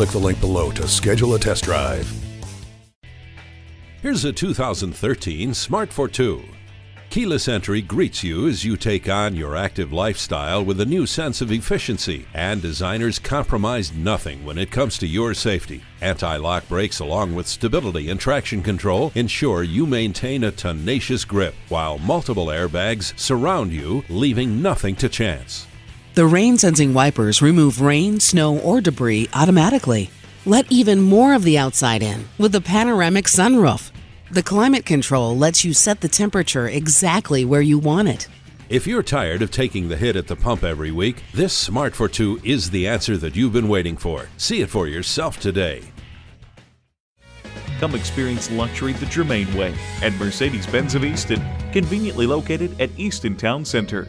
click the link below to schedule a test drive. Here's a 2013 Smart Fortwo. Keyless entry greets you as you take on your active lifestyle with a new sense of efficiency, and designers compromised nothing when it comes to your safety. Anti-lock brakes along with stability and traction control ensure you maintain a tenacious grip, while multiple airbags surround you, leaving nothing to chance. The rain-sensing wipers remove rain, snow, or debris automatically. Let even more of the outside in with the panoramic sunroof. The climate control lets you set the temperature exactly where you want it. If you're tired of taking the hit at the pump every week, this Smart Fortwo is the answer that you've been waiting for. See it for yourself today. Come experience luxury the Germain way at Mercedes-Benz of Easton, conveniently located at Easton Town Center.